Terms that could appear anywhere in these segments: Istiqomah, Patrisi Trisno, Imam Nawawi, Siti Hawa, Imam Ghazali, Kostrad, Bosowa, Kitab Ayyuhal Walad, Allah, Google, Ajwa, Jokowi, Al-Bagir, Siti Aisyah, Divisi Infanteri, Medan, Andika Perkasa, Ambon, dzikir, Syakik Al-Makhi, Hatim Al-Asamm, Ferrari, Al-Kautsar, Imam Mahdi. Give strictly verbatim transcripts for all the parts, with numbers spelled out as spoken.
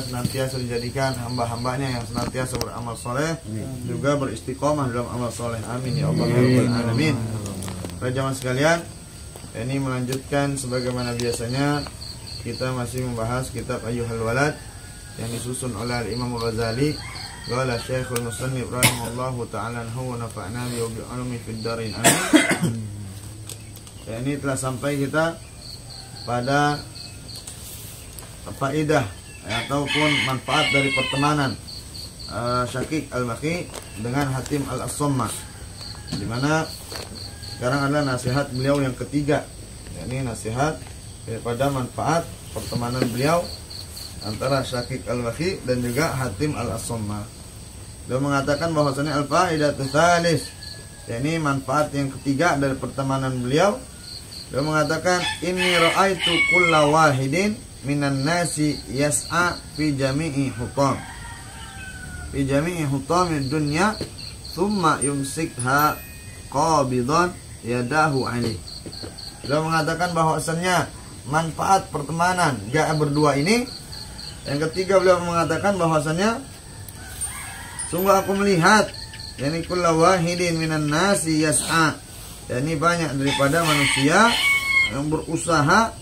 senantiasa dijadikan hamba-hambanya yang senantiasa beramal soleh, juga beristiqomah dalam amal soleh. Amin ya Allah ya rabbal alamin. Para jamaah sekalian, ini melanjutkan sebagaimana biasanya kita masih membahas kitab Ayyuhal Walad yang disusun oleh Imam Ghazali. Qala Syekhul Musannif rahimahullahu ta'ala wa nafa'na bihi wa bi 'ulumihi fid dharain. Ini telah sampai kita pada faidah ataupun manfaat dari pertemanan uh, Syakik Al-Makhi dengan Hatim Al-Asamm, di mana sekarang ada nasihat beliau yang ketiga, yakni nasihat daripada manfaat pertemanan beliau antara Syakik Al-Makhi dan juga Hatim Al-Asamm. Beliau mengatakan bahwasanya al-faidatu tsalis, yakni manfaat yang ketiga dari pertemanan beliau. Beliau mengatakan inni ra'aitu kulla wahidin minan nasi yas'a fi jami'i hutam fi jami'i hutamid dunya thumma yumsikha qabidan yadahu alih. Beliau mengatakan bahwasannya manfaat pertemanan gak berdua ini yang ketiga, beliau mengatakan bahwasannya sungguh aku melihat yani kullu wahidin minan nasi yas'a, yani banyak daripada manusia yang berusaha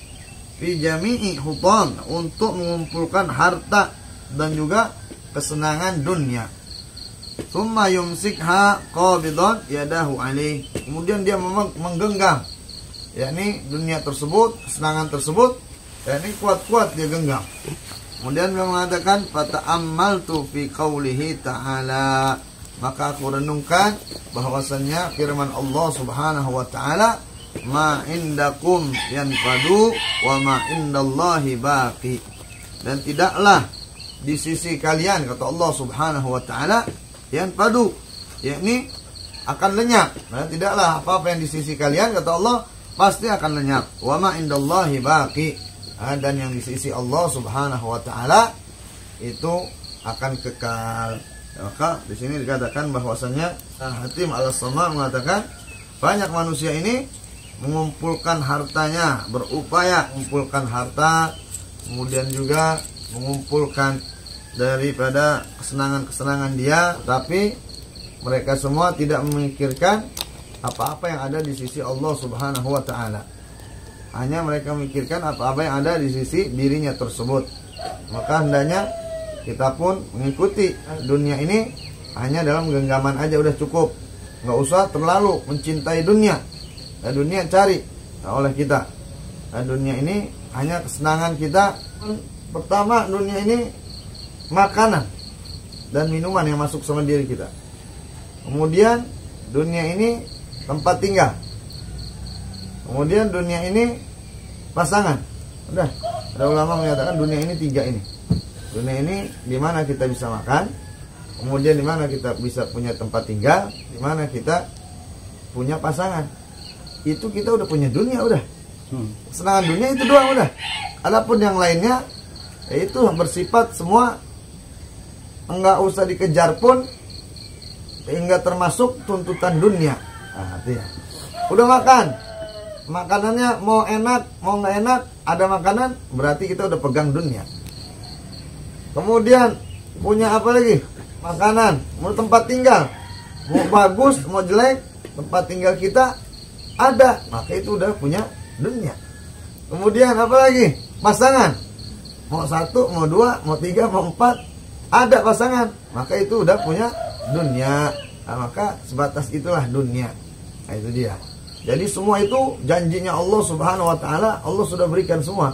fi jami'i hutan untuk mengumpulkan harta dan juga kesenangan dunia. Tsumma yumsikha qabidan yadahu alaih. Kemudian dia menggenggam yakni dunia tersebut, kesenangan tersebut, yakni kuat-kuat dia genggam. Kemudian dia mengatakan fata'ammaltu fi qaulihi ta'ala, maka aku renungkan bahwasannya firman Allah Subhanahu wa taala ma indakum yanfadu wa ma indallahi baqi, dan tidaklah di sisi kalian kata Allah Subhanahu wa taala yanfadu, yakni akan lenyap. Nah, tidaklah apa-apa yang di sisi kalian kata Allah pasti akan lenyap. Wa ma indallahi baqi, dan yang di sisi Allah Subhanahu wa taala itu akan kekal. Maka di sini dikatakan bahwasannya Hatim Al-Asamm mengatakan banyak manusia ini mengumpulkan hartanya, berupaya mengumpulkan harta, kemudian juga mengumpulkan daripada kesenangan-kesenangan dia, tapi mereka semua tidak memikirkan apa-apa yang ada di sisi Allah Subhanahu wa taala. Hanya mereka memikirkan apa-apa yang ada di sisi dirinya tersebut. Maka hendaknya kita pun mengikuti dunia ini hanya dalam genggaman aja, udah cukup. Nggak usah terlalu mencintai dunia. Nah, dunia cari oleh kita. Nah, dunia ini hanya kesenangan kita. Pertama, dunia ini makanan dan minuman yang masuk sama diri kita. Kemudian dunia ini tempat tinggal. Kemudian dunia ini pasangan. Udah, ada ulama mengatakan dunia ini tiga ini. Dunia ini dimana kita bisa makan, kemudian dimana kita bisa punya tempat tinggal, dimana kita punya pasangan. Itu kita udah punya dunia, udah kesenangan dunia itu doang, udah. Adapun yang lainnya itu bersifat semua enggak usah dikejar pun, hingga termasuk tuntutan dunia. Nah, hati ya. Udah makan, makanannya mau enak mau nggak enak, ada makanan berarti kita udah pegang dunia. Kemudian punya apa lagi? Makanan, mau tempat tinggal, mau bagus mau jelek tempat tinggal kita ada, maka itu udah punya dunia. Kemudian apa lagi? Pasangan, mau satu, mau dua, mau tiga, mau empat, ada pasangan, maka itu udah punya dunia. Nah, maka sebatas itulah dunia. Nah, itu dia. Jadi semua itu janjinya Allah Subhanahu wa taala. Allah sudah berikan semua.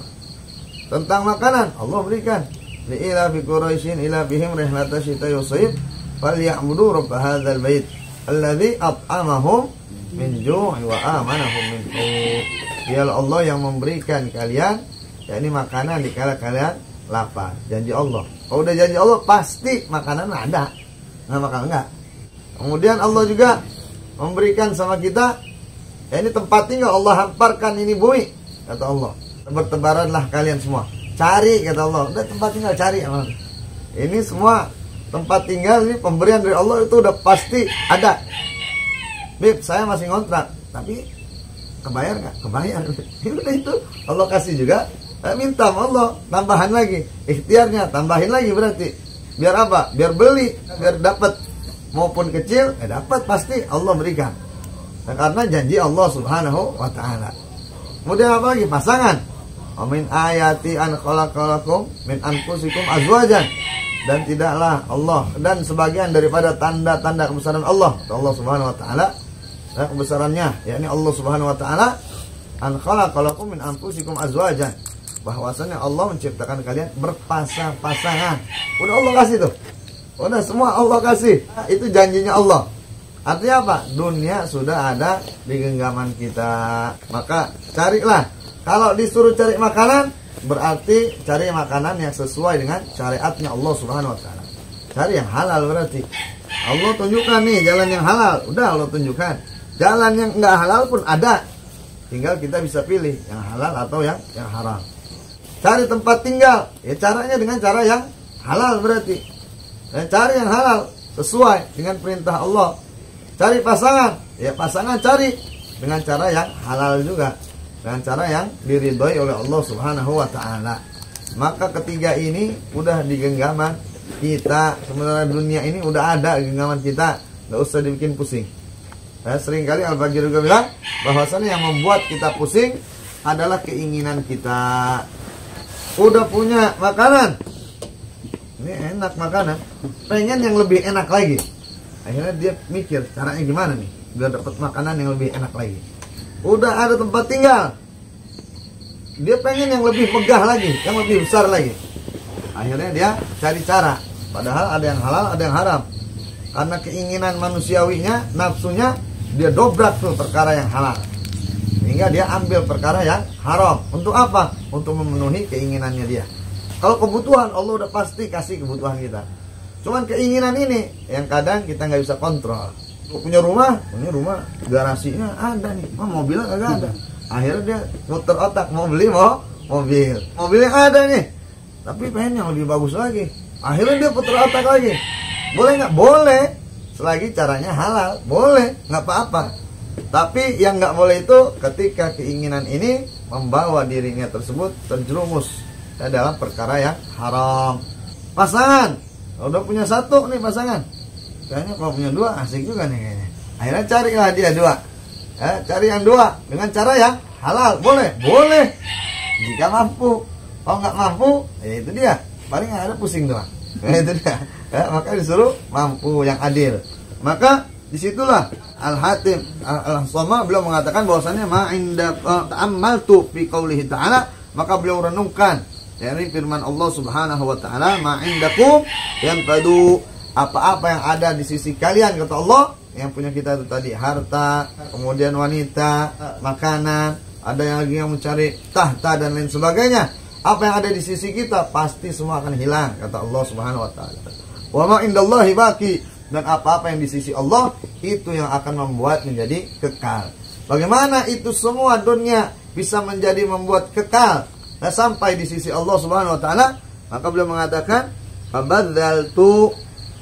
Tentang makanan Allah berikan li ila bi quraisyin ila bihim rihlata syita yusayib falyabudu rabb hadzal bait alladzi at'amahum min ju'i wa amanahum min khawf. Dialah Allah yang memberikan kalian yakni makanan dikala kalian lapar. Janji Allah. Kalau udah janji Allah pasti makanan ada. Enggak makan enggak. Kemudian Allah juga memberikan sama kita yakni tempat tinggal. Allah hamparkan ini bumi kata Allah. Bertebaranlah kalian semua. Cari kata Allah. Udah tempat tinggal cari. Ini semua tempat tinggal ini pemberian dari Allah, itu udah pasti ada. Beb, saya masih ngontrak, tapi kebayar nggak? Kebayar. Itu Allah kasih juga, Nah, minta sama Allah, tambahan lagi ikhtiarnya, tambahin lagi berarti. Biar apa? Biar beli, biar dapat. Maupun kecil, eh, dapat pasti Allah berikan. Nah, karena janji Allah Subhanahu wa ta'ala. Kemudian apa lagi? Pasangan. Wa min ayati an khalaqalakum min anfusikum azwajan. Dan tidaklah Allah dan sebagian daripada tanda-tanda kebesaran Allah, Allah Subhanahu wa ta'ala, nah, kebesarannya, yakni Allah Subhanahu wa ta'ala, an khalaqalakum min anfusikum azwajan. Bahwasannya Allah menciptakan kalian berpasang-pasangan. Udah Allah kasih tuh. Udah semua Allah kasih. Itu janjinya Allah. Artinya apa? Dunia sudah ada di genggaman kita. Maka carilah. Kalau disuruh cari makanan, berarti cari makanan yang sesuai dengan syariatnya Allah Subhanahu wa ta'ala. Cari yang halal berarti. Allah tunjukkan nih jalan yang halal. Udah Allah tunjukkan. Jalan yang nggak halal pun ada. Tinggal kita bisa pilih yang halal atau yang yang haram. Cari tempat tinggal, ya caranya dengan cara yang halal berarti. Dan cari yang halal sesuai dengan perintah Allah. Cari pasangan, ya pasangan cari dengan cara yang halal juga, dengan cara yang diridhoi oleh Allah Subhanahu wa ta'ala. Maka ketiga ini udah di genggaman kita. Sebenarnya dunia ini udah ada genggaman kita, nggak usah dibikin pusing. Nah, seringkali Al-Bagir juga bilang bahwasannya yang membuat kita pusing adalah keinginan kita. Udah punya makanan, ini enak makanan, pengen yang lebih enak lagi. Akhirnya dia mikir caranya gimana nih biar dapat makanan yang lebih enak lagi. Udah ada tempat tinggal, dia pengen yang lebih megah lagi, yang lebih besar lagi. Akhirnya dia cari cara. Padahal ada yang halal, ada yang haram. Karena keinginan manusiawinya, nafsunya, dia dobrak tuh perkara yang halal, sehingga dia ambil perkara yang haram. Untuk apa? Untuk memenuhi keinginannya dia. Kalau kebutuhan, Allah udah pasti kasih kebutuhan kita. Cuman keinginan ini yang kadang kita nggak bisa kontrol. Punya rumah, punya rumah, garasinya ada nih, oh, mobilnya nggak ada. Akhirnya dia muter otak, mau beli mau mobil. Mobilnya ada nih, tapi pengen yang lebih bagus lagi. Akhirnya dia puter otak lagi. Boleh nggak? Boleh. Selagi caranya halal, boleh, nggak apa-apa. Tapi yang nggak boleh itu ketika keinginan ini membawa dirinya tersebut terjerumus dalam perkara yang haram. Pasangan, udah punya satu nih pasangan, kayaknya kalau punya dua asik juga nih kayaknya. Akhirnya carilah dia dua, ya, cari yang dua dengan cara yang halal, boleh, boleh jika mampu. Kalau nggak mampu, ya itu dia, paling ada pusing doang. Ya itu dia, ya, maka disuruh mampu yang adil. Maka disitulah Al-Hatim Al-Asamm beliau mengatakan bahwasannya ma'inda ta'ammaltu fi qawlihi ta'ala, maka beliau renungkan yakni firman Allah Subhanahu wa ta'ala, ma'indakum yanfadu, apa-apa yang ada di sisi kalian kata Allah. Yang punya kita itu tadi harta, kemudian wanita, makanan, ada yang lagi yang mencari tahta dan lain sebagainya. Apa yang ada di sisi kita pasti semua akan hilang kata Allah Subhanahu wa ta'ala. Wa ma'indallahi baqi, dan apa-apa yang di sisi Allah itu yang akan membuat menjadi kekal. Bagaimana itu semua dunia bisa menjadi membuat kekal? Nah, sampai di sisi Allah Subhanahu wa ta'ala, maka beliau mengatakan, fabadzaltu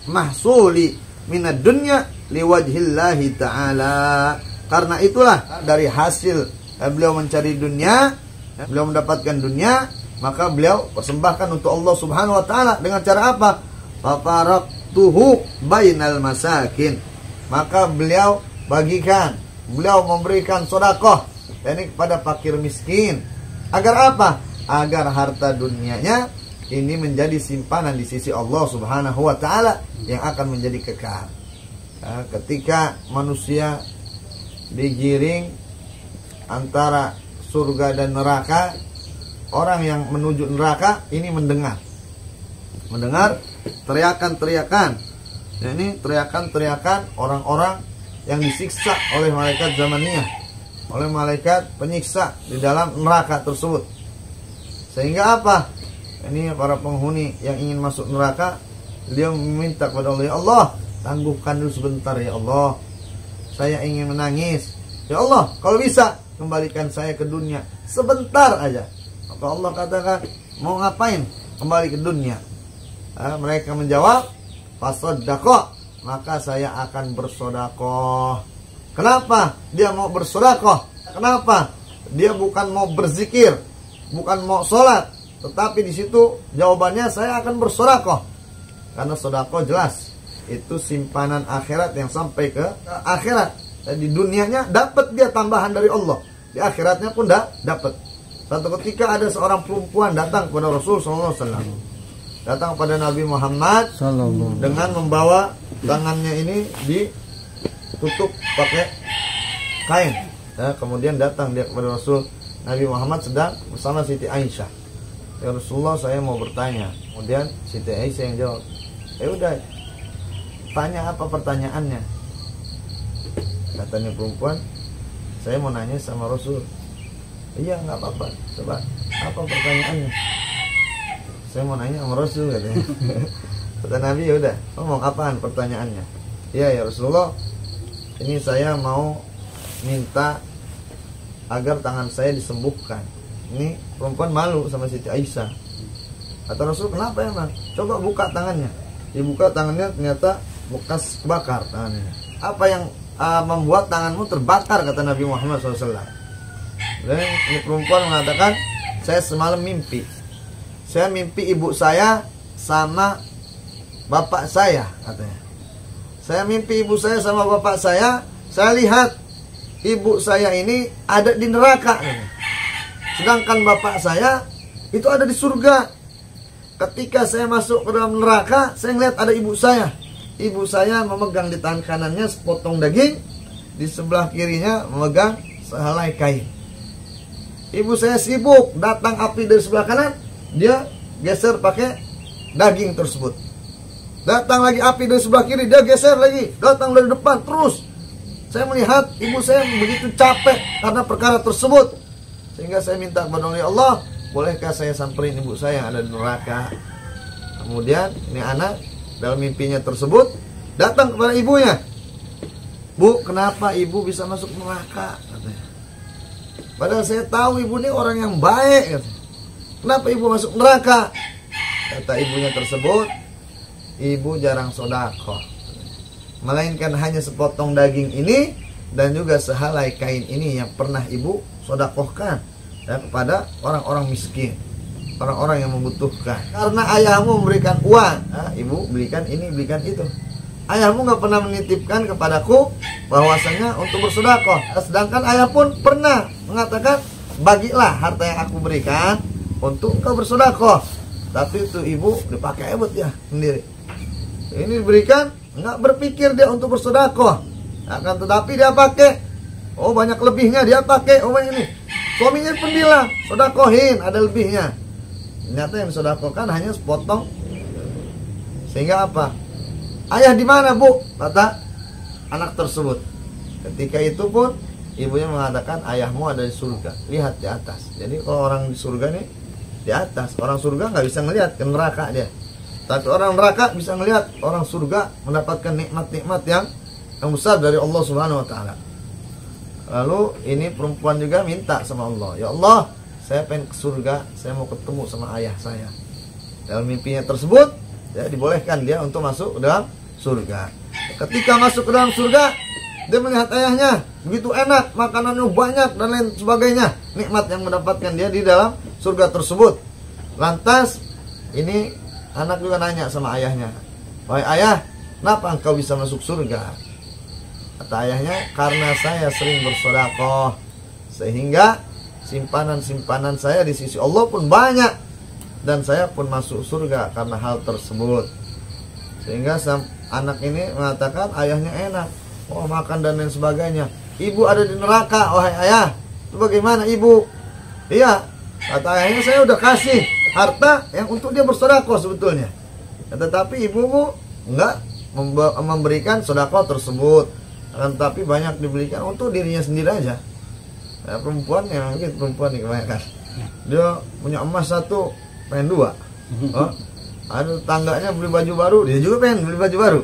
mahsuli minad dunya liwajhillahi ta'ala. Karena itulah dari hasil beliau mencari dunia, beliau mendapatkan dunia, maka beliau persembahkan untuk Allah Subhanahu wa ta'ala dengan cara apa? Fafarak tuhu bainal masakin, maka beliau bagikan, beliau memberikan sedekah ini kepada fakir miskin. Agar apa? Agar harta dunianya ini menjadi simpanan di sisi Allah Subhanahu wa ta'ala yang akan menjadi kekal. Nah, ketika manusia digiring antara surga dan neraka, orang yang menuju neraka ini mendengar mendengar teriakan-teriakan, ya, ini teriakan-teriakan orang-orang yang disiksa oleh malaikat zamaniyah, oleh malaikat penyiksa di dalam neraka tersebut. Sehingga apa? Ini para penghuni yang ingin masuk neraka, dia meminta kepada Allah, ya Allah, tangguhkan dulu sebentar ya Allah, saya ingin menangis. Ya Allah, kalau bisa kembalikan saya ke dunia sebentar aja. Maka Allah katakan, mau ngapain kembali ke dunia? Nah, mereka menjawab, fasodakoh, maka saya akan bersodakoh. Kenapa dia mau bersodakoh? Kenapa dia bukan mau berzikir? bukan mau sholat, tetapi di situ jawabannya saya akan bersodakoh, karena sodakoh jelas itu simpanan akhirat yang sampai ke akhirat. Dan di dunianya dapat dia tambahan dari Allah, di akhiratnya pun dah dapat. Satu ketika ada seorang perempuan datang kepada Rasul Sallallahu Alaihi Wasallam, datang kepada Nabi Muhammad Sallallahu dengan membawa tangannya ini ditutup pakai kain. Ya, kemudian datang dia kepada Rasul. Nabi Muhammad sedang bersama Siti Aisyah. Ya Rasulullah, saya mau bertanya. Kemudian Siti Aisyah yang jawab, ya udah, tanya apa pertanyaannya. Katanya perempuan, saya mau nanya sama Rasul. Iya, nggak apa-apa. Coba, apa pertanyaannya? Saya mau nanya sama Rasul, katanya. Kata Nabi, ya udah, ngomong apaan pertanyaannya? Iya ya Rasulullah, ini saya mau minta agar tangan saya disembuhkan. Ini perempuan malu sama Siti Aisyah. Kata Rasul, kenapa emang? Coba buka tangannya. Dibuka tangannya, ternyata bekas kebakar tangannya. Apa yang uh, membuat tanganmu terbakar? Kata Nabi Muhammad shallallahu alaihi wasallam. Dan ini perempuan mengatakan, saya semalam mimpi. Saya mimpi ibu saya sama bapak saya, katanya. Saya mimpi ibu saya sama bapak saya. Saya lihat ibu saya ini ada di neraka, sedangkan bapak saya itu ada di surga. Ketika saya masuk ke dalam neraka, saya melihat ada ibu saya. Ibu saya memegang di tangan kanannya sepotong daging, di sebelah kirinya memegang sehelai kain. Ibu saya sibuk, datang api dari sebelah kanan, dia geser pakai daging tersebut. Datang lagi api dari sebelah kiri, dia geser lagi, datang dari depan terus. Saya melihat ibu saya begitu capek karena perkara tersebut, sehingga saya minta kepada Allah, bolehkah saya samperin ibu saya yang ada di neraka? Kemudian ini anak dalam mimpinya tersebut datang kepada ibunya. Bu, kenapa ibu bisa masuk neraka? Katanya. Padahal saya tahu ibu ini orang yang baik. Katanya. Kenapa ibu masuk neraka? Kata ibunya tersebut, ibu jarang sodakoh, melainkan hanya sepotong daging ini dan juga sehelai kain ini yang pernah ibu sodakohkan ya, kepada orang-orang miskin, orang-orang yang membutuhkan. Karena ayahmu memberikan uang, ya, ibu belikan ini, belikan itu. Ayahmu nggak pernah menitipkan kepadaku bahwasanya untuk bersodakoh. Sedangkan ayah pun pernah mengatakan, bagilah harta yang aku berikan untuk engkau bersodakoh. Tapi itu ibu dipakai buat dia sendiri. Ini diberikan, nggak berpikir dia untuk bersodakoh, akan tetapi dia pakai. Oh, banyak lebihnya dia pakai. Oh, ini suaminya pun bilang sodakohin ada lebihnya. Ternyata yang sodakohkan hanya sepotong. Sehingga apa? Ayah di mana, Bu? Kata anak tersebut. Ketika itu pun ibunya mengatakan, ayahmu ada di surga. Lihat di atas. Jadi kalau orang di surga nih di atas. Orang surga nggak bisa ngelihat ke neraka dia. Tapi orang neraka bisa melihat orang surga mendapatkan nikmat-nikmat yang yang besar dari Allah Subhanahu Wa Taala. Lalu ini perempuan juga minta sama Allah, ya Allah, saya pengen ke surga, saya mau ketemu sama ayah saya. Dalam mimpinya tersebut, ya, dibolehkan dia untuk masuk ke dalam surga. Ketika masuk ke dalam surga, dia melihat ayahnya begitu enak, makanannya banyak dan lain sebagainya, nikmat yang mendapatkan dia di dalam surga tersebut. Lantas ini anak juga nanya sama ayahnya, wahai ayah, kenapa engkau bisa masuk surga? Kata ayahnya, karena saya sering bersodakoh, sehingga simpanan-simpanan saya di sisi Allah pun banyak, dan saya pun masuk surga karena hal tersebut. Sehingga anak ini mengatakan, ayahnya enak, oh makan dan lain sebagainya. Ibu ada di neraka, wahai ayah, itu bagaimana ibu? Iya, kata ayahnya, saya udah kasih harta yang untuk dia bersodakoh sebetulnya, ya, tetapi ibumu enggak memberikan sodakoh tersebut, tetapi banyak dibelikan untuk dirinya sendiri aja. Ya, perempuan yang mungkin perempuan nih kebanyakan, dia punya emas satu pengen dua. Oh, ada tangganya beli baju baru, dia juga pengen beli baju baru.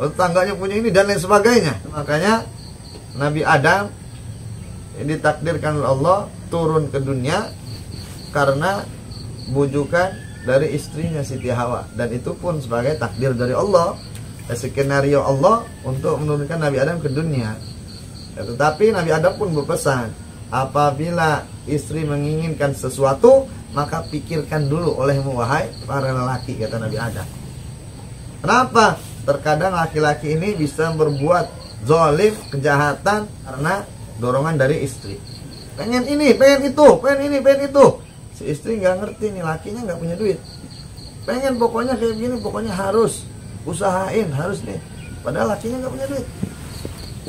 Lalu tangganya punya ini dan lain sebagainya. Makanya Nabi Adam ini ditakdirkan oleh Allah turun ke dunia karena bujukan dari istrinya Siti Hawa, dan itu pun sebagai takdir dari Allah, skenario Allah untuk menurunkan Nabi Adam ke dunia. Ya, tetapi Nabi Adam pun berpesan, apabila istri menginginkan sesuatu, maka pikirkan dulu olehmu wahai para lelaki, kata Nabi Adam. Kenapa? Terkadang laki-laki ini bisa berbuat zalim, kejahatan, karena dorongan dari istri. Pengen ini, pengen itu, pengen ini, pengen itu. Si istri nggak ngerti nih, lakinya nggak punya duit. Pengen pokoknya kayak begini, pokoknya harus usahain, harus nih. Padahal lakinya nggak punya duit.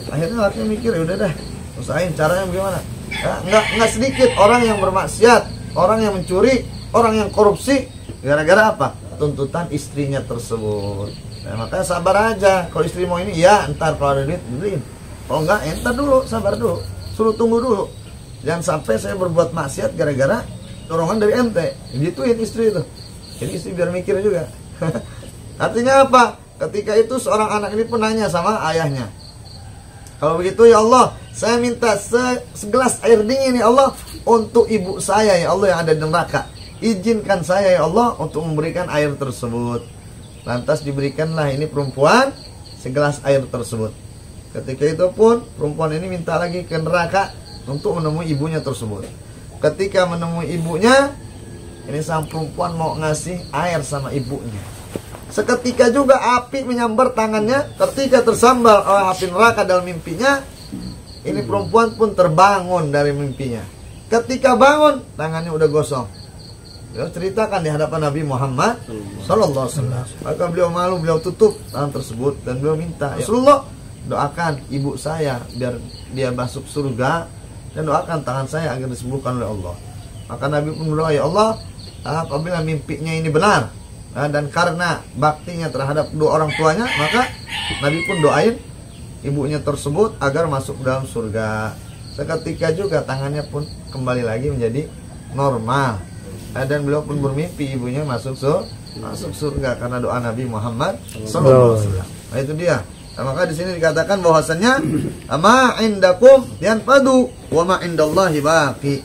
Akhirnya lakinya mikir, ya udah dah, usahain caranya bagaimana. Ya, nggak nggak sedikit orang yang bermaksiat, orang yang mencuri, orang yang korupsi, gara-gara apa? Tuntutan istrinya tersebut. Nah, makanya sabar aja. Kalau istri mau ini, ya ntar kalau ada duit beliin. Kalau nggak, ya ntar dulu, sabar dulu, suruh tunggu dulu. Jangan sampai saya berbuat maksiat gara-gara dorongan dari ente. Dituin istri itu. Jadi istri biar mikir juga. Artinya apa? Ketika itu seorang anak ini pun nanya sama ayahnya, kalau begitu ya Allah, saya minta se segelas air dingin ya Allah untuk ibu saya ya Allah yang ada di neraka. Izinkan saya ya Allah untuk memberikan air tersebut. Lantas diberikanlah ini perempuan segelas air tersebut. Ketika itu pun perempuan ini minta lagi ke neraka untuk menemui ibunya tersebut. Ketika menemui ibunya, ini sang perempuan mau ngasih air sama ibunya. Seketika juga api menyambar tangannya. Ketika tersambar oleh api neraka dalam mimpinya, ini perempuan pun terbangun dari mimpinya. Ketika bangun, tangannya udah gosong. Beliau ceritakan di hadapan Nabi Muhammad Sallallahu Alaihi Wasallam. Maka beliau malu, beliau tutup tangan tersebut. Dan beliau minta, Rasulullah, doakan ibu saya biar dia masuk surga, dan doakan tangan saya agar disembuhkan oleh Allah. Maka Nabi pun berdoa, ya Allah, apabila mimpinya ini benar dan karena baktinya terhadap dua orang tuanya, maka Nabi pun doain ibunya tersebut agar masuk dalam surga. Seketika juga tangannya pun kembali lagi menjadi normal, dan beliau pun bermimpi ibunya masuk surga, masuk surga karena doa Nabi Muhammad Sallallahu Alaihi Wasallam. Nah, itu dia. Nah, maka di sini dikatakan bahwasannya ma indakum yanfadu wa ma indallahi baqi.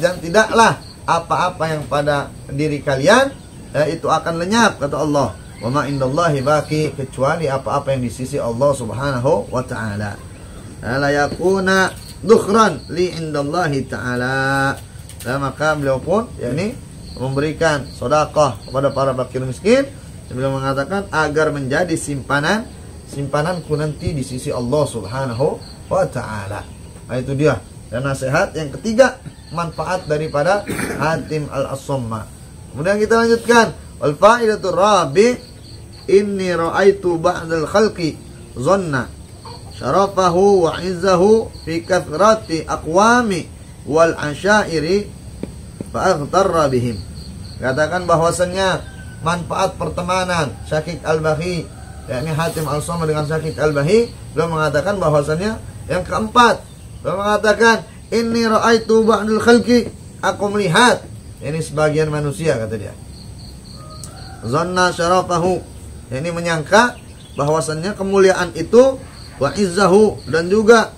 Dan tidaklah apa-apa yang pada diri kalian eh, itu akan lenyap, kata Allah. Wa ma indallahi baqi, kecuali apa-apa yang di sisi Allah Subhanahu wa taala. La yakuna dukhran li indallahi taala. Dan maka beliau pun yakni memberikan sedekah kepada para fakir miskin. Beliau mengatakan agar menjadi simpanan simpananku nanti di sisi Allah Subhanahu wa taala. Nah, itu dia. Dan nasihat yang ketiga, manfaat daripada Hatim Al-Asamm. Kemudian kita lanjutkan wal fa'idatur rabi inni ra'aitu ba'dal khalqi zanna syarafahu wa izzahu fi kathrati aqwami wal asyairi fa'aghtarra bihim. Katakan bahwasannya manfaat pertemanan Syakik Al-Makhi, yakni Hatim Al-Asamm dengan Syakik Al-Makhi, beliau mengatakan bahwasannya yang keempat, beliau mengatakan inni ra'aitu ba'dal khalqi, aku melihat ini sebagian manusia, kata dia, zanna syarafahu, ini menyangka bahwasannya kemuliaan itu, wa izzahu, dan juga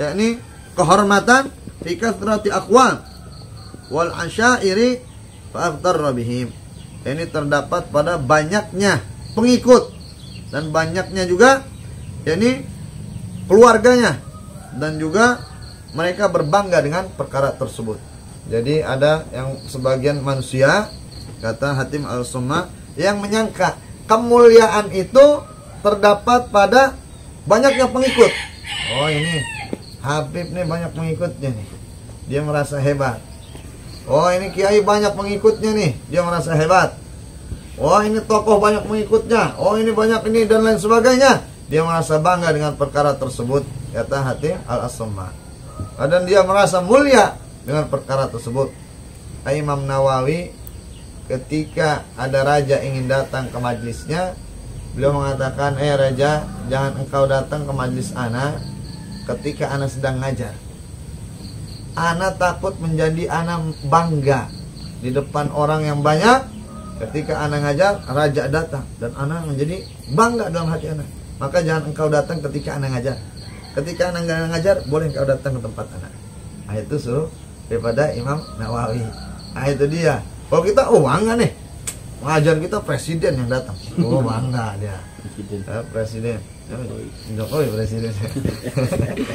yakni kehormatan, fi kathrati aqwam wal asyairi fa'aghtarra bihim, ini terdapat pada banyaknya pengikut dan banyaknya juga yakni keluarganya, dan juga mereka berbangga dengan perkara tersebut. Jadi ada yang sebagian manusia, kata Hatim Al-Asamm, yang menyangka kemuliaan itu terdapat pada banyaknya pengikut. Oh, ini Habib nih banyak pengikutnya nih, dia merasa hebat. Oh, ini Kiai banyak pengikutnya nih, dia merasa hebat. Oh, ini tokoh banyak pengikutnya. Oh, ini banyak ini dan lain sebagainya. Dia merasa bangga dengan perkara tersebut, kata Hatim Al-Asamm. Dan dia merasa mulia dengan perkara tersebut. Imam Nawawi ketika ada raja ingin datang ke majlisnya, beliau mengatakan, eh raja, jangan engkau datang ke majlis ana ketika ana sedang ngajar. Ana takut menjadi ana bangga di depan orang yang banyak. Ketika ana ngajar, raja datang dan ana menjadi bangga dalam hati ana. Maka jangan engkau datang ketika ana ngajar. Ketika anak nggak ngajar, boleh kau datang ke tempat anak. Nah, itu suruh daripada Imam Nawawi. Nah, itu dia. Kalau kita, oh bangga nih, pengajian kita presiden yang datang. Oh bangga dia. Nah, presiden. Jokowi presiden.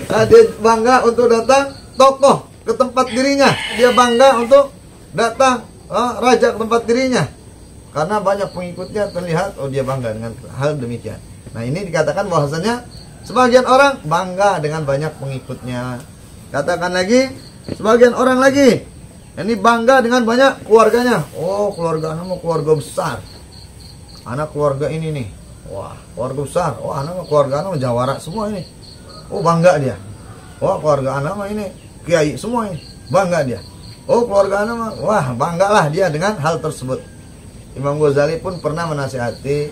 Nah, dia bangga untuk datang tokoh ke tempat dirinya. Dia bangga untuk datang eh, raja ke tempat dirinya, karena banyak pengikutnya terlihat, oh dia bangga dengan hal demikian. Nah ini dikatakan bahwasannya sebagian orang bangga dengan banyak pengikutnya. Katakan lagi, sebagian orang lagi ini bangga dengan banyak keluarganya. Oh keluarga anak mau keluarga besar, anak keluarga ini nih, wah keluarga besar. Oh anak keluarga anak jawara semua ini, oh bangga dia. Wah keluarga anak ini kiai semua ini, bangga dia. Oh keluarga anak, wah banggalah dia dengan hal tersebut. Imam Ghazali pun pernah menasihati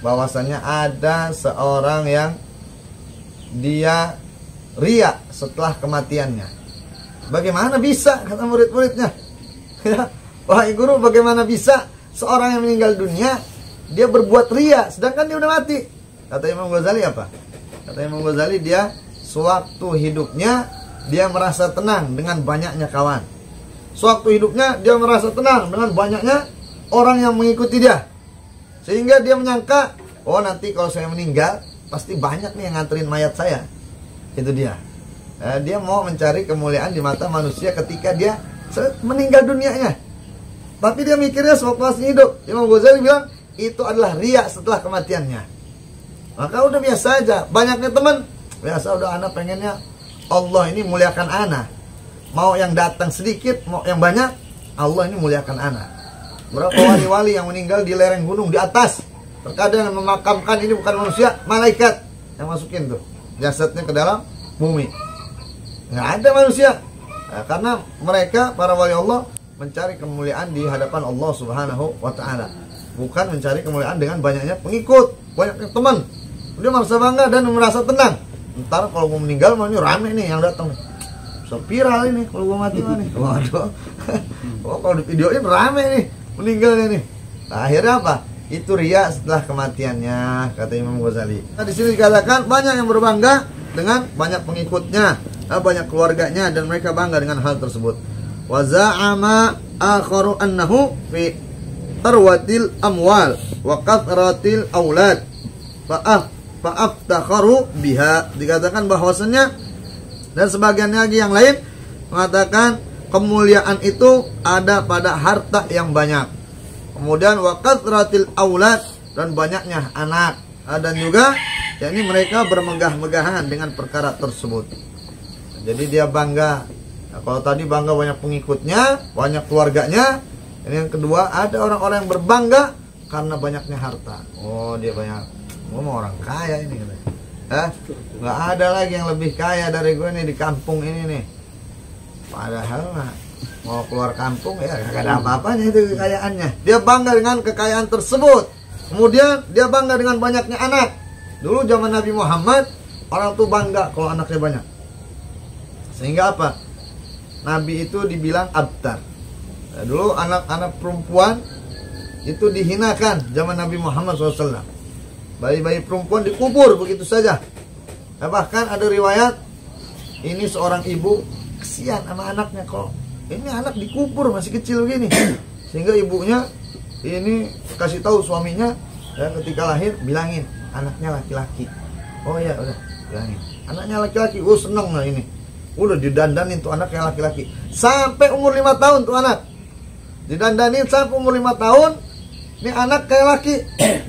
bahwasannya ada seorang yang dia ria setelah kematiannya. Bagaimana bisa, kata murid-muridnya. Wahai guru, bagaimana bisa seorang yang meninggal dunia dia berbuat ria sedangkan dia udah mati. Kata Imam Ghazali apa? Kata Imam Ghazali, dia sewaktu hidupnya dia merasa tenang dengan banyaknya kawan. Sewaktu hidupnya dia merasa tenang dengan banyaknya orang yang mengikuti dia, sehingga dia menyangka, oh nanti kalau saya meninggal pasti banyak nih yang nganterin mayat saya. Itu dia, eh, dia mau mencari kemuliaan di mata manusia ketika dia meninggal dunianya. Tapi dia mikirnya sewaktu masih hidup. Imam Ghazali bilang itu adalah riya setelah kematiannya. Maka udah biasa aja, banyaknya teman, biasa udah. Anak pengennya Allah ini muliakan anak, mau yang datang sedikit mau yang banyak, Allah ini muliakan anak. Berapa wali-wali yang meninggal di lereng gunung di atas, terkadang yang memakamkan ini bukan manusia, malaikat yang masukin tuh jasadnya ke dalam bumi. Nggak ada manusia, nah, karena mereka para wali Allah mencari kemuliaan di hadapan Allah Subhanahu wa ta'ala, bukan mencari kemuliaan dengan banyaknya pengikut, banyaknya teman. Dia merasa bangga dan merasa tenang, ntar kalau mau meninggal mau rame nih yang datang, viral ini kalau gue mati mah nih. Waduh, kalau di videoin rame nih meninggalnya nih. Nah, akhirnya apa? Itu riya setelah kematiannya, kata Imam Ghazali. Nah, di sini dikatakan banyak yang berbangga dengan banyak pengikutnya, banyak keluarganya, dan mereka bangga dengan hal tersebut. Wa za'ama akharu annahu fi tarwatil amwal wa kathratil aulad fa aftakharu biha. Dikatakan bahwasannya, dan sebagian lagi yang lain mengatakan kemuliaan itu ada pada harta yang banyak. Kemudian waqatratil aulad, dan banyaknya anak. Dan juga yakni mereka bermegah-megahan dengan perkara tersebut. Jadi dia bangga. Nah, kalau tadi bangga banyak pengikutnya, banyak keluarganya, ini yang kedua ada orang-orang yang berbangga karena banyaknya harta. Oh dia banyak, gue mau orang kaya ini. Eh, nggak ada lagi yang lebih kaya dari gue nih di kampung ini nih. Padahal nah, mau keluar kampung ya gak ada apa-apanya itu kekayaannya. Dia bangga dengan kekayaan tersebut. Kemudian dia bangga dengan banyaknya anak. Dulu zaman Nabi Muhammad, orang tuh bangga kalau anaknya banyak. Sehingga apa? Nabi itu dibilang abtar. Nah, dulu anak-anak perempuan itu dihinakan zaman Nabi Muhammad shallallahu alaihi wasallam. Bayi-bayi perempuan dikubur begitu saja. Nah, bahkan ada riwayat ini seorang ibu kesian sama anaknya, kok ini anak dikubur masih kecil begini, sehingga ibunya ini kasih tahu suaminya, dan ketika lahir bilangin anaknya laki-laki. Oh ya udah, bilangin anaknya laki-laki. Oh seneng lah ini, udah didandanin tuh anaknya laki-laki sampai umur lima tahun tuh anak didandanin sampai umur lima tahun. Ini anak kayak laki,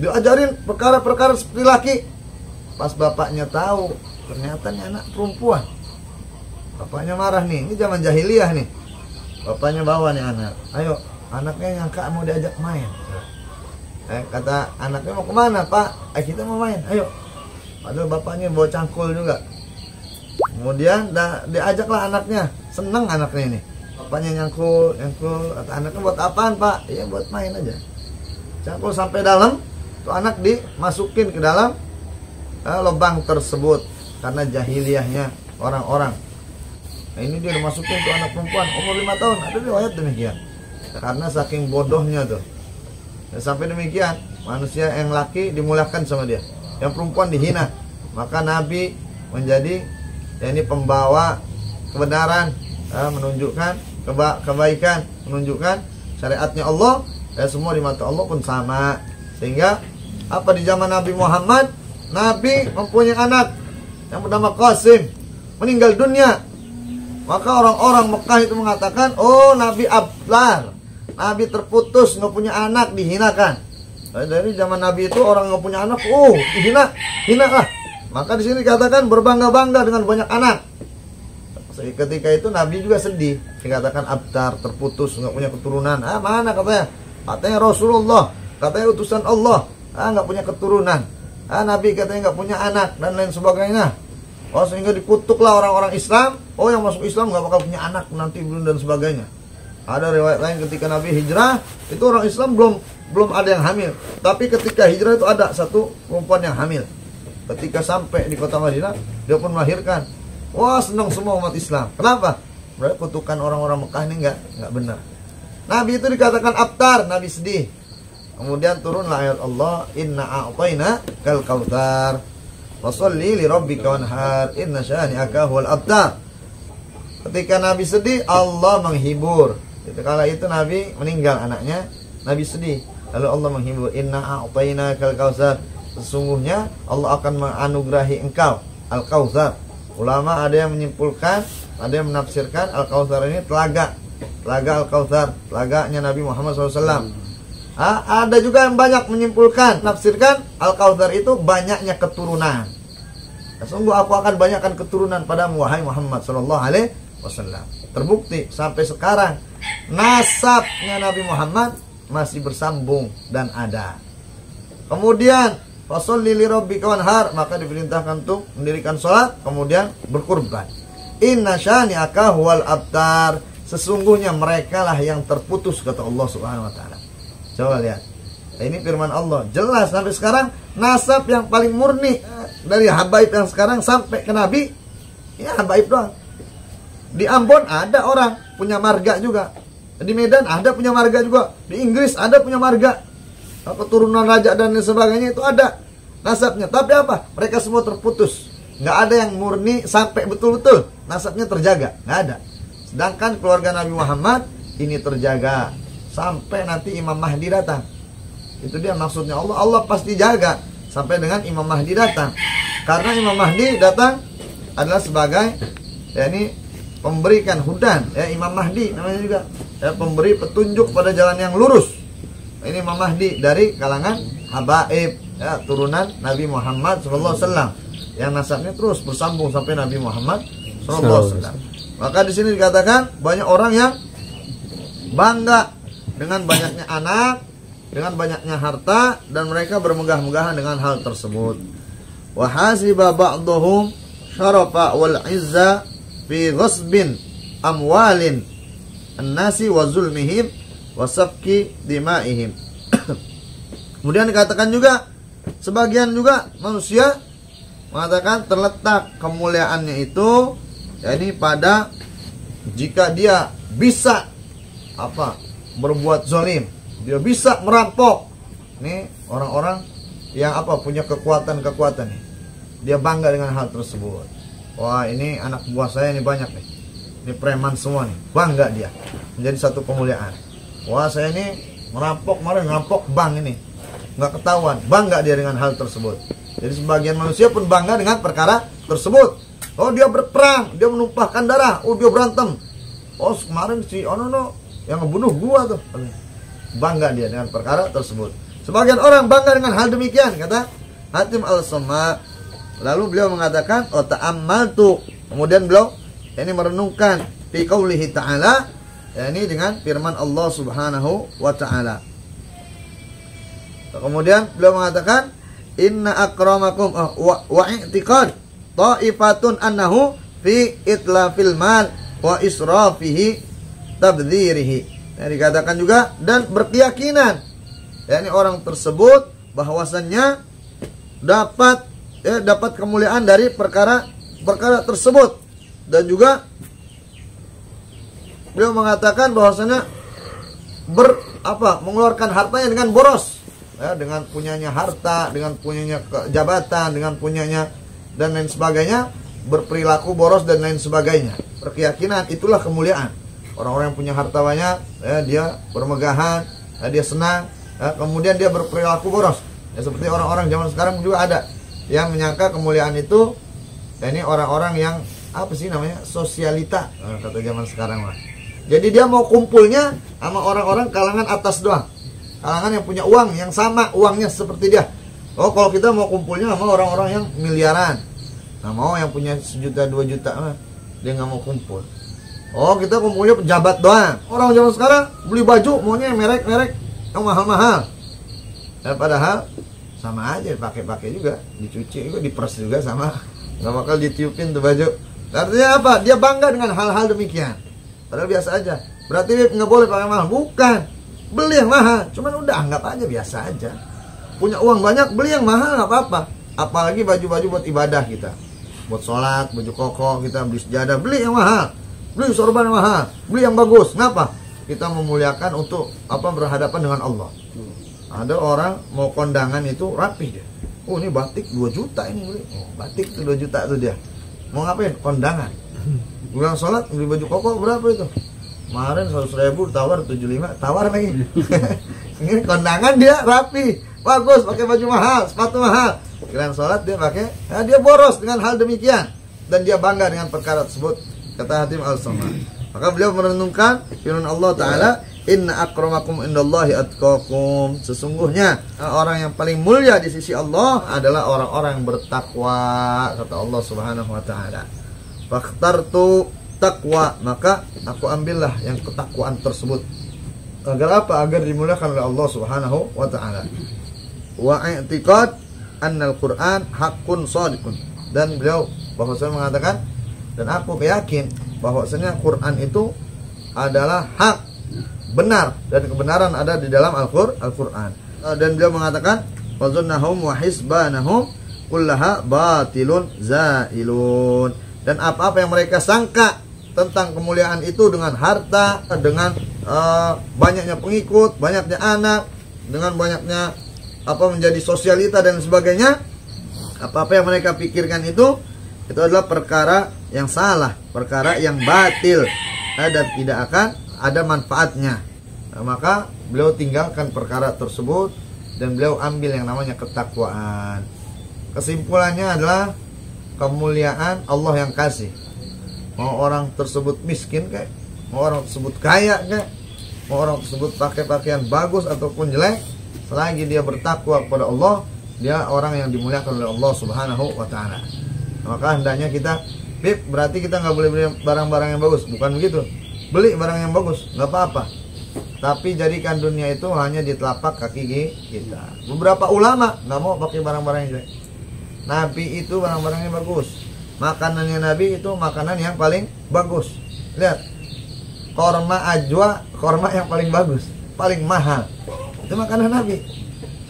diajarin perkara-perkara seperti laki. Pas bapaknya tahu ternyata ini anak perempuan, bapaknya marah nih, ini zaman jahiliyah nih. Bapaknya bawa nih anak, ayo, anaknya nyangka mau diajak main. Eh, kata anaknya, mau kemana pak? Eh, kita mau main, ayo. Padahal bapaknya bawa cangkul juga. Kemudian dah, diajaklah anaknya, seneng anaknya ini. Bapaknya nyangkul, nyangkul, kata anaknya buat apaan pak? Iya buat main aja. Cangkul sampai dalam, tuh anak dimasukin ke dalam eh, lubang tersebut karena jahiliyahnya orang-orang. Nah, ini dia dimasukin ke anak perempuan umur lima tahun, ada riwayat demikian. Karena saking bodohnya tuh, nah, sampai demikian manusia yang laki dimuliakan sama dia, yang perempuan dihina. Maka Nabi menjadi ya ini pembawa kebenaran, ya, menunjukkan keba kebaikan, menunjukkan syariatnya Allah. Ya, semua di mata Allah pun sama. Sehingga apa di zaman Nabi Muhammad, Nabi mempunyai anak yang bernama Qasim meninggal dunia. Maka orang-orang Mekah itu mengatakan, oh Nabi ablar, Nabi terputus, nggak punya anak, dihinakan. Dari zaman Nabi itu orang nggak punya anak, oh dihina, hina lah. Maka di sini dikatakan berbangga-bangga dengan banyak anak. Ketika itu Nabi juga sedih, dikatakan abtar, terputus, nggak punya keturunan. Ah mana katanya? Katanya Rasulullah, katanya utusan Allah, ah nggak punya keturunan. Ah Nabi katanya nggak punya anak dan lain sebagainya. Oh sehingga dikutuklah orang-orang Islam. Oh yang masuk Islam nggak bakal punya anak nanti belum dan sebagainya. Ada riwayat lain ketika Nabi hijrah itu orang Islam belum belum ada yang hamil. Tapi ketika hijrah itu ada satu perempuan yang hamil. Ketika sampai di kota Madinah dia pun melahirkan. Wah senang semua umat Islam. Kenapa? Berarti kutukan orang-orang Mekah ini nggak nggak benar. Nabi itu dikatakan abtar, Nabi sedih. Kemudian turunlah ayat Allah, Inna a'tayna kal-kautsar. Wasolli li rabbika wanhar inna syani'aka huwal abtar. Ketika Nabi sedih, Allah menghibur. Kala itu Nabi meninggal anaknya, Nabi sedih. Lalu Allah menghibur, Inna a'tayna kal-kautsar. Sesungguhnya Allah akan menganugerahi engkau Al-Kautsar. Ulama ada yang menyimpulkan, ada yang menafsirkan Al-Kautsar ini telaga. Telaga Al-Kautsar, telaganya Nabi Muhammad shallallahu alaihi wasallam. Ha, ada juga yang banyak menyimpulkan, nafsirkan Al-Kautsar itu banyaknya keturunan. Sungguh aku akan banyakkan keturunan padamu wahai Muhammad sallallahu alaihi wasallam. Terbukti sampai sekarang nasabnya Nabi Muhammad masih bersambung dan ada. Kemudian fasolli li rabbika wanhar, maka diperintahkan untuk mendirikan salat kemudian berkurban. Inna syani'aka huwal abtar, sesungguhnya merekalah yang terputus kata Allah Subhanahu wa taala. Coba lihat, ini firman Allah jelas sampai sekarang nasab yang paling murni dari habaib yang sekarang sampai ke Nabi ya habaib doang. Di Ambon ada orang punya marga juga, di Medan ada punya marga juga, di Inggris ada punya marga, keturunan raja dan lain sebagainya itu ada nasabnya. Tapi apa? Mereka semua terputus, nggak ada yang murni sampai betul-betul nasabnya terjaga, nggak ada. Sedangkan keluarga Nabi Muhammad ini terjaga. Sampai nanti Imam Mahdi datang. Itu dia maksudnya Allah. Allah pasti jaga sampai dengan Imam Mahdi datang. Karena Imam Mahdi datang adalah sebagai ya ini pemberikan hudan, ya Imam Mahdi namanya juga, ya pemberi petunjuk pada jalan yang lurus. Ini Imam Mahdi dari kalangan habaib, ya turunan Nabi Muhammad sallallahu alaihi wasallam yang nasabnya terus bersambung sampai Nabi Muhammad sallallahu alaihi wasallam. Maka di sini dikatakan banyak orang yang bangga dengan banyaknya anak, dengan banyaknya harta, dan mereka bermegah-megahan dengan hal tersebut. Wa hasiba ba'dhum syarafa wal izza fi ghasbin amwalin an-nasi wa zulmihim wa sabqi dima'ihim. Kemudian dikatakan juga sebagian juga manusia mengatakan terletak kemuliaannya itu yakni pada jika dia bisa apa? berbuat zalim, dia bisa merampok. Nih orang-orang yang apa punya kekuatan-kekuatan nih, dia bangga dengan hal tersebut. Wah ini anak buah saya ini banyak nih, ini preman semua nih, bangga dia menjadi satu kemuliaan. Wah saya ini merampok kemarin, merampok bank ini nggak ketahuan, bangga dia dengan hal tersebut. Jadi sebagian manusia pun bangga dengan perkara tersebut. Oh dia berperang, dia menumpahkan darah, oh dia berantem, oh kemarin si oh no no yang ngebunuh gua tuh. Bangga dia dengan perkara tersebut. Sebagian orang bangga dengan hal demikian, kata Hatim Al-Asamm. Lalu beliau mengatakan wa ta'ammaltu, kemudian beliau ini merenungkan fi qaulihi ta'ala, yakni dengan firman Allah Subhanahu wa taala. Kemudian beliau mengatakan inna akramakum uh, wa, wa i'tiqad ta'ifatun annahu fi itlafil mal wa israfihi tabdzirihi. Nah, dikatakan juga dan berkeyakinan ya ini orang tersebut bahwasannya dapat ya, dapat kemuliaan dari perkara perkara tersebut. Dan juga beliau mengatakan bahwasannya ber apa mengeluarkan hartanya dengan boros ya, dengan punyanya harta, dengan punyanya jabatan, dengan punyanya dan lain sebagainya, berperilaku boros dan lain sebagainya. Berkeyakinan itulah kemuliaan. Orang-orang yang punya harta banyak, ya, dia bermegahan, ya, dia senang, ya, kemudian dia berperilaku boros. Ya, seperti orang-orang zaman sekarang juga ada yang menyangka kemuliaan itu, ya, ini orang-orang yang apa sih namanya, sosialita kata zaman sekarang lah. Jadi dia mau kumpulnya sama orang-orang kalangan atas doang, kalangan yang punya uang yang sama uangnya seperti dia. Oh kalau kita mau kumpulnya sama orang-orang yang miliaran, nggak mau yang punya sejuta dua juta, dia nggak mau kumpul. Oh kita kumpulnya pejabat doang. Orang zaman sekarang beli baju maunya merek-merek yang mahal-mahal. Dan padahal sama aja, pakai-pakai juga, dicuci juga, diperes juga sama, nggak bakal ditiupin tuh baju. Artinya apa? Dia bangga dengan hal-hal demikian. Padahal biasa aja. Berarti nggak boleh pakai mahal? Bukan. Beli yang mahal. Cuman udah anggap aja biasa aja. Punya uang banyak, beli yang mahal nggak apa-apa. Apalagi baju-baju buat ibadah kita, buat sholat, baju kokoh kita, beli sejadah, beli yang mahal. Beli sorban mahal, beli yang bagus. Kenapa? Kita memuliakan untuk apa, berhadapan dengan Allah. Ada orang mau kondangan itu rapi dia. Oh ini batik dua juta ini beli. Oh, batik tuh dua juta tuh dia. Mau ngapain? Kondangan. Bulan sholat beli baju kokoh berapa itu? Kemarin seratus ribu tawar tujuh puluh lima. Tawar lagi. Ini kondangan dia rapi, bagus, pakai baju mahal, sepatu mahal. Bulan sholat dia pakai. Nah, dia boros dengan hal demikian. Dan dia bangga dengan perkara tersebut. Kata Hatim Al-Asamm, maka beliau merenungkan firman Allah Ta'ala, inna akramakum indallahi atqakum, sesungguhnya orang yang paling mulia di sisi Allah adalah orang-orang yang bertakwa. Kata Allah Subhanahu Wa Ta'ala, fakhtartu taqwa, maka aku ambillah yang ketakwaan tersebut. Agar apa? Agar dimuliakan oleh Allah Subhanahu Wa Ta'ala. Wa i'tiqad annal Qur'an haqqun shadiqun, dan beliau bahwasanya mengatakan, dan aku yakin bahwasanya Quran itu adalah hak, benar, dan kebenaran ada di dalam Al-Quran. Dan beliau mengatakan, wazunnahum wa hisbanahum kullaha batilun zailun, dan apa-apa yang mereka sangka tentang kemuliaan itu, dengan harta, dengan uh, banyaknya pengikut, banyaknya anak, dengan banyaknya apa, menjadi sosialita dan sebagainya, apa-apa yang mereka pikirkan itu, itu adalah perkara yang salah, perkara yang batil, dan tidak akan ada manfaatnya. Nah, maka beliau tinggalkan perkara tersebut dan beliau ambil yang namanya ketakwaan. Kesimpulannya adalah kemuliaan Allah yang kasih. Mau orang tersebut miskin kayak, mau orang tersebut kaya kayak, mau orang tersebut pakai pakaian bagus ataupun jelek, selagi dia bertakwa kepada Allah, dia orang yang dimuliakan oleh Allah Subhanahu Wa Ta'ala. Maka hendaknya kita, Bib, berarti kita nggak boleh beli barang-barang yang bagus. Bukan begitu. Beli barang yang bagus, nggak apa-apa. Tapi jadikan dunia itu hanya di telapak kaki kita. Beberapa ulama nggak mau pakai barang-barang yang jelek. Nabi itu barang-barangnya bagus. Makanannya Nabi itu makanan yang paling bagus. Lihat, korma ajwa, korma yang paling bagus, paling mahal. Itu makanan Nabi.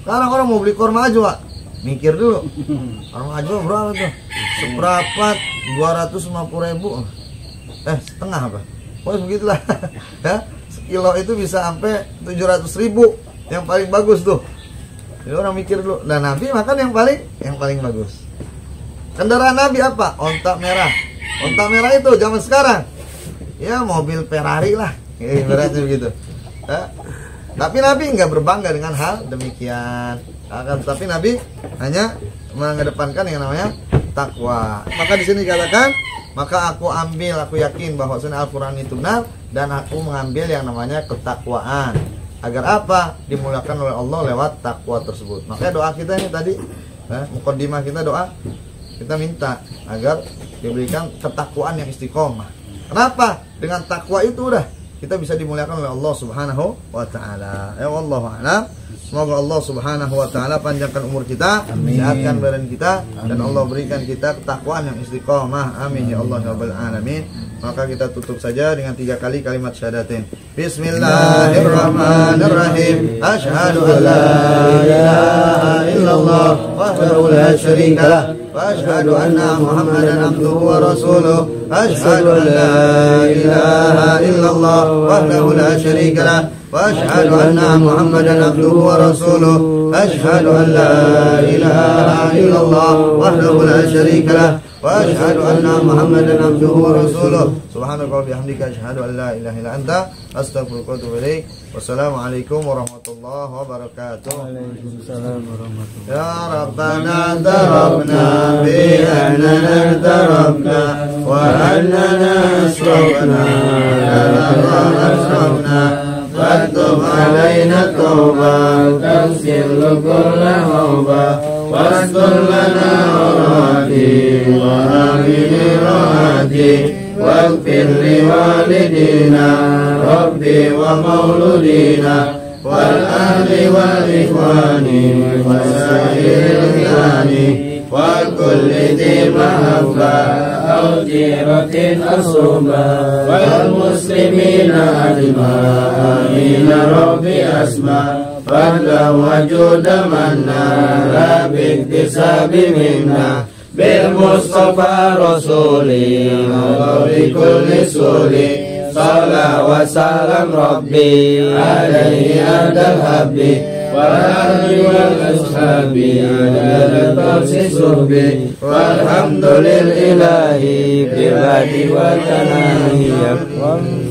Sekarang orang mau beli korma ajwa, mikir dulu, korma ajwa berapa tuh? Seperapat dua ratus lima puluh ribu. Eh setengah apa? Oh begitulah. Ya, sekilo itu bisa sampai tujuh ratus ribu. Yang paling bagus tuh. Jadi orang mikir dulu. Dan nah, Nabi makan yang paling Yang paling bagus. Kendaraan Nabi apa? Onta merah. Onta merah itu zaman sekarang ya mobil Ferrari lah, ya, berarti begitu ya. Tapi Nabi nggak berbangga dengan hal demikian. Tapi Nabi hanya mengedepankan yang namanya takwa. Maka di sini dikatakan, maka aku ambil, aku yakin bahwasanya Al-Quran itu benar, dan aku mengambil yang namanya ketakwaan. Agar apa? Dimuliakan oleh Allah lewat takwa tersebut. Makanya doa kita ini tadi, eh, mukaddimah kita doa, kita minta agar diberikan ketakwaan yang istiqomah. Kenapa? Dengan takwa itu udah kita bisa dimuliakan oleh Allah Subhanahu Wa Ta'ala. Ya wallahu a'lam. Semoga Allah Subhanahu Wa Ta'ala panjangkan umur kita, sehatkan badan kita, amin. Dan Allah berikan kita ketakwaan yang istiqomah. Amin, amin. Ya Allah ya rabbal alamin. Maka kita tutup saja dengan tiga kali kalimat syahadatin. Bismillahirrahmanirrahim. Asyhadu an la ilaha illallah wahdahu la syarika lah, wa asyhadu anna Muhammadan abduhu wa rasuluh. أشهد أن لا إله إلا الله وحده لا شريك له وأشهد أن محمدا عبده ورسوله أشهد أن لا إله إلا الله وحده لا شريك له وأشهد أن محمدا عبده ورسوله سبحانك وبحمدك أشهد أن لا إله إلا أنت أستغفرك وأتوب إليك والسلام عليكم ورحمة الله وبركاته. يا ربنا اضربنا بأننا اضربنا وأننا أسرفنا لنا أسرفنا فاكتب علينا التوبة تغسل كل هوبة واستر لنا عوراتي وآمن روحاتي واغفر لوالدينا ربي ومولودينا والأهل والإخوان وسائر الإخوان وكل ذي محبة أو جيرة أصوبة والمسلمين أجمع آمين ربي أسمع فضلا وجود منا باكتساب منا بالمصطفى رسولي وبكل سولي صلى وسلم ربي عليه أبد الحبي والأهل والأصحاب على الفرس صحبي والحمد لله ببادي وتناهي.